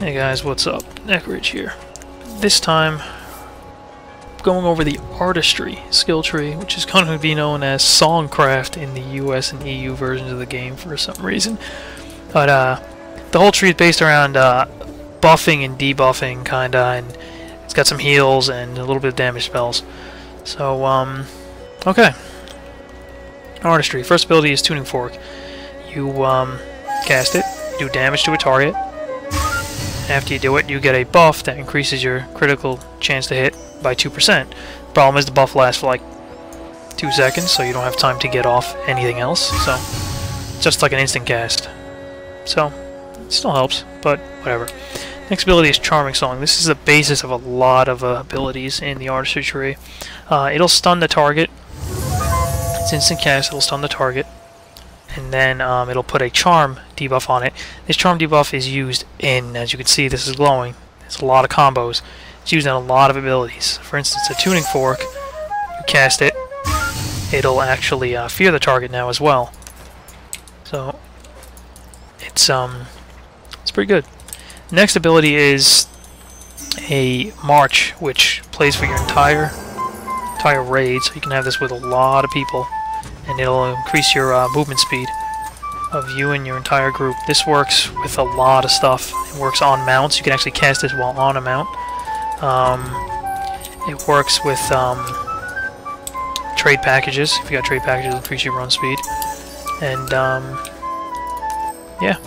Hey guys, what's up? Nekrage here. This time, going over the Artistry skill tree, which is going to be known as Songcraft in the US and EU versions of the game for some reason. But the whole tree is based around buffing and debuffing, kinda, and it's got some heals and a little bit of damage spells. So, okay. Artistry. First ability is Tuning Fork. You cast it, do damage to a target. After you do it, you get a buff that increases your critical chance to hit by 2%. The problem is the buff lasts for like 2 seconds, so you don't have time to get off anything else. So, just like an instant cast. So, it still helps, but whatever. Next ability is Charming Song. This is the basis of a lot of abilities in the Artistry tree. It'll stun the target. It's instant cast, it'll stun the target. And then it'll put a charm debuff on it. This charm debuff is used in, as you can see, this is glowing. There's a lot of combos. It's used in a lot of abilities. For instance, a Tuning Fork, you cast it, it'll actually fear the target now as well. So, it's pretty good. Next ability is a March, which plays for your entire raid, so you can have this with a lot of people, and it'll increase your movement speed of you and your entire group. This works with a lot of stuff. It works on mounts. You can actually cast this while on a mount. It works with trade packages. If you got trade packages, it'll increase your run speed. And yeah,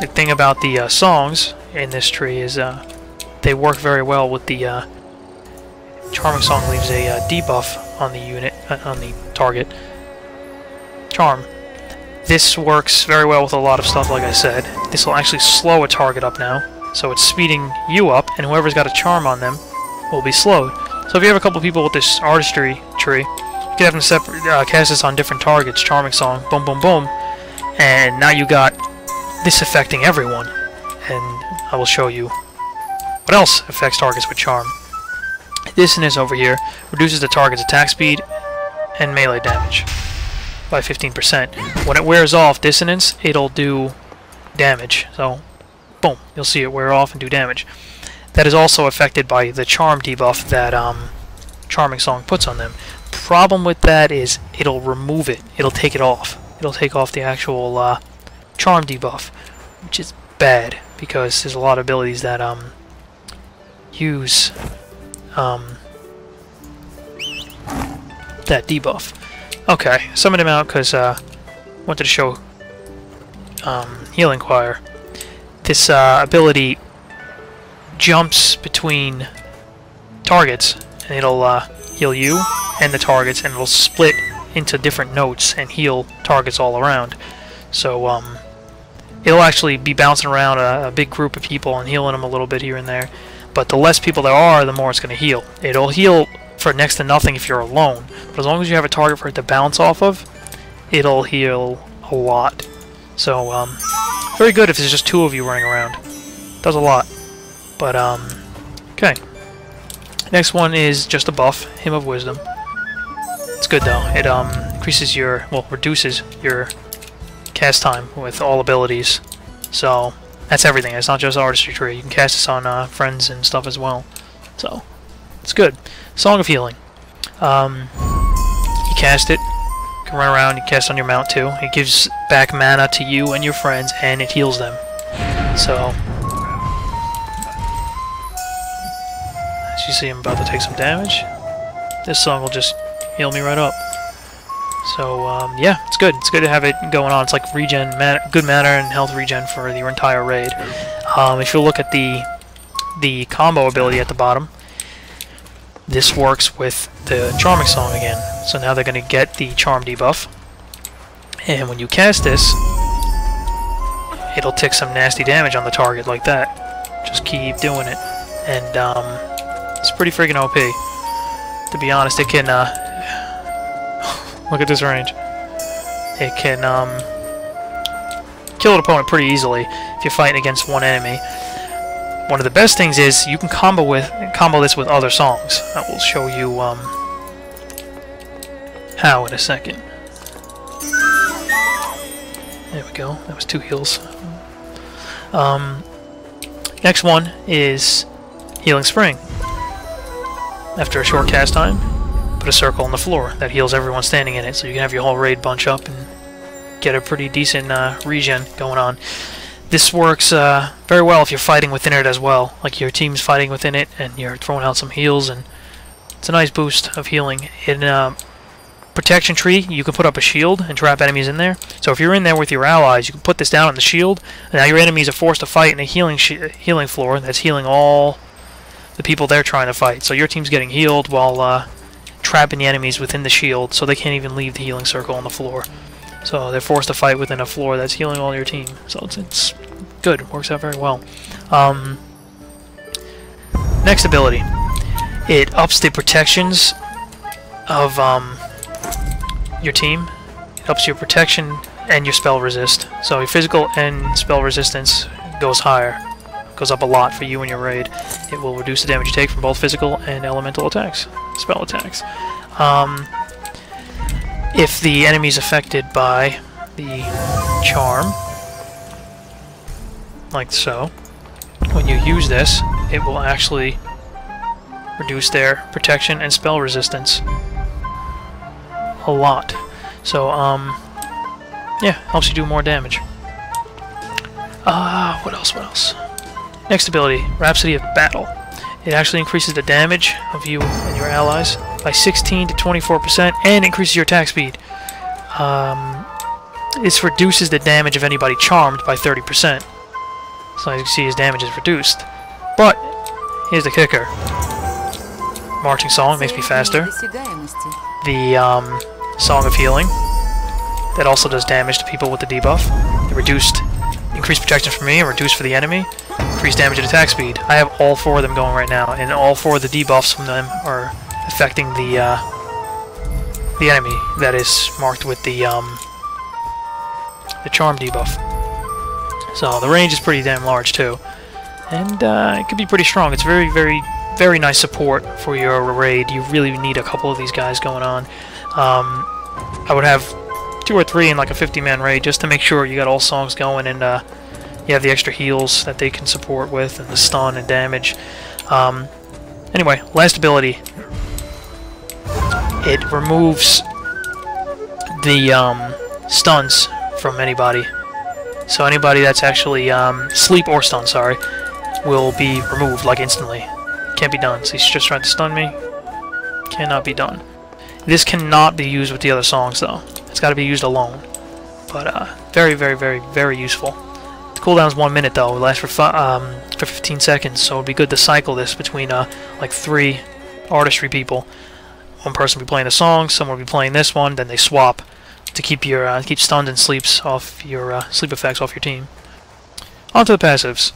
the thing about the songs in this tree is they work very well with the Charming Song leaves a debuff on the unit, on the target. Charm. This works very well with a lot of stuff, like I said. This will actually slow a target up now, so it's speeding you up, and whoever's got a charm on them will be slowed. So if you have a couple people with this Artistry tree, you can have them separate, cast this on different targets. Charming Song, boom, boom, boom, and now you got this affecting everyone. And I will show you what else affects targets with charm. This and this over here reduces the target's attack speed and melee damage by 15%. When it wears off dissonance, it'll do damage. So, boom, you'll see it wear off and do damage. That is also affected by the charm debuff that Charming Song puts on them. Problem with that is it'll remove it. It'll take it off. It'll take off the actual charm debuff, which is bad because there's a lot of abilities that use that debuff. Okay, summon him out because I wanted to show Healing Choir. This ability jumps between targets, and it'll heal you and the targets, and it'll split into different notes and heal targets all around. So it'll actually be bouncing around a big group of people and healing them a little bit here and there. But the less people there are, the more it's going to heal. It'll heal for next to nothing if you're alone, but as long as you have a target for it to bounce off of, it'll heal a lot. So, very good if there's just two of you running around. Does a lot. But, okay. Next one is just a buff, Hymn of Wisdom. It's good though. It, increases your, well, reduces your cast time with all abilities. So, that's everything. It's not just Artistry tree. You can cast this on, friends and stuff as well. So, it's good. Song of Healing. You cast it, you can run around, you cast on your mount too. It gives back mana to you and your friends, and it heals them. So, as you see, I'm about to take some damage. This song will just heal me right up. So, yeah, it's good. It's good to have it going on. It's like regen, good mana and health regen for your entire raid. If you look at the combo ability at the bottom, this works with the Charming Song again. So now they're going to get the charm debuff. And when you cast this, it'll take some nasty damage on the target like that. Just keep doing it. And it's pretty freaking OP. To be honest, it can... look at this range. It can kill an opponent pretty easily if you're fighting against one enemy. One of the best things is you can combo this with other songs. I will show you how in a second. There we go. That was two heals. Next one is Healing Spring. After a short cast time, put a circle on the floor. That heals everyone standing in it, so you can have your whole raid bunch up and get a pretty decent regen going on. This works very well if you're fighting within it as well. Like your team's fighting within it and you're throwing out some heals, and it's a nice boost of healing. In Protection Tree, you can put up a shield and trap enemies in there. So if you're in there with your allies, you can put this down on the shield. Now your enemies are forced to fight in a healing floor that's healing all the people they're trying to fight. So your team's getting healed while trapping the enemies within the shield, so they can't even leave the healing circle on the floor. So they're forced to fight within a floor that's healing all your team. So it's good. It works out very well. Next ability. It ups the protections of your team. It ups your protection and your spell resist. So your physical and spell resistance goes higher. It goes up a lot for you and your raid. It will reduce the damage you take from both physical and elemental attacks. Spell attacks. If the enemy is affected by the charm, like so, when you use this, it will actually reduce their protection and spell resistance a lot. So, yeah, helps you do more damage. What else? Next ability, Rhapsody of Battle. It actually increases the damage of you and your allies by 16 to 24% and increases your attack speed. This reduces the damage of anybody charmed by 30%. So as you can see, his damage is reduced. But here's the kicker. Marching Song makes me faster. The Song of Healing, that also does damage to people with the debuff. It increased protection for me and reduced for the enemy. Increased damage and attack speed. I have all four of them going right now, and all four of the debuffs from them are affecting the enemy that is marked with the charm debuff. So the range is pretty damn large too, and it could be pretty strong. It's very, very, very nice support for your raid. You really need a couple of these guys going on. I would have 2 or 3 in like a 50-man raid just to make sure you got all songs going, and you have the extra heals that they can support with, and the stun and damage. Anyway, last ability. It removes the stuns from anybody. So anybody that's actually sleep or stun, sorry, will be removed like instantly. Can't be done. So he's just trying to stun me. Cannot be done. This cannot be used with the other songs though. It's got to be used alone. But very, very, very, very useful. The cooldown's 1 minute though. It lasts for 15 seconds. So it'd be good to cycle this between like 3 artistry people. One person will be playing a song, someone will be playing this one, then they swap to keep your keep stuns and sleeps off your sleep effects off your team. On to the passives.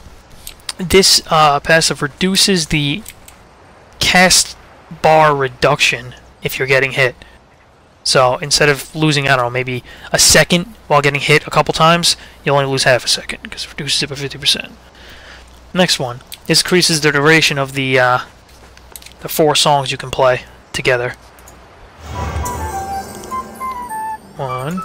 This passive reduces the cast bar reduction if you're getting hit. So instead of losing, I don't know, maybe a second while getting hit a couple times, you'll only lose half a second because it reduces it by 50%. Next one. This increases the duration of the 4 songs you can play together. 1, 2, 3,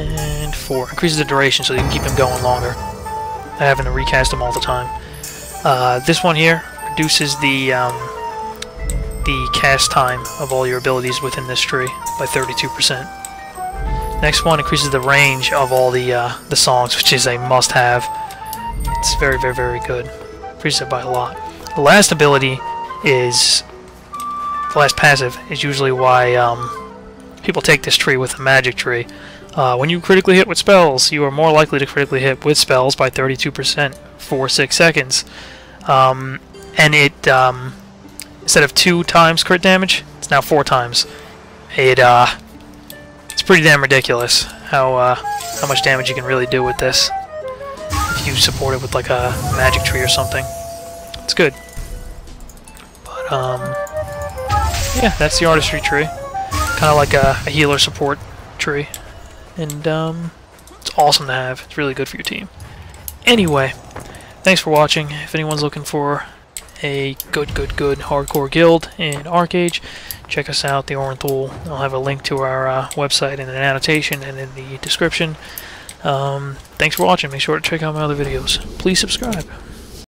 and 4. Increases the duration so you can keep them going longer, not having to recast them all the time. This one here reduces the cast time of all your abilities within this tree by 32%. Next one increases the range of all the songs, which is a must-have. It's very, very, very good. Increases it by a lot. The last ability is... the last passive is usually why people take this tree with the magic tree. When you critically hit with spells, you are more likely to critically hit with spells by 32% for 6 seconds. And it, instead of 2 times crit damage, it's now 4 times. It's pretty damn ridiculous how much damage you can really do with this. You support it with like a magic tree or something. It's good. But yeah, that's the artistry tree. Kinda like a healer support tree. And it's awesome to have. It's really good for your team. Anyway, thanks for watching. If anyone's looking for a good hardcore guild in ArcheAge, check us out, the Oran'Thul. I'll have a link to our website in an annotation and in the description. Thanks for watching. Make sure to check out my other videos. Please subscribe.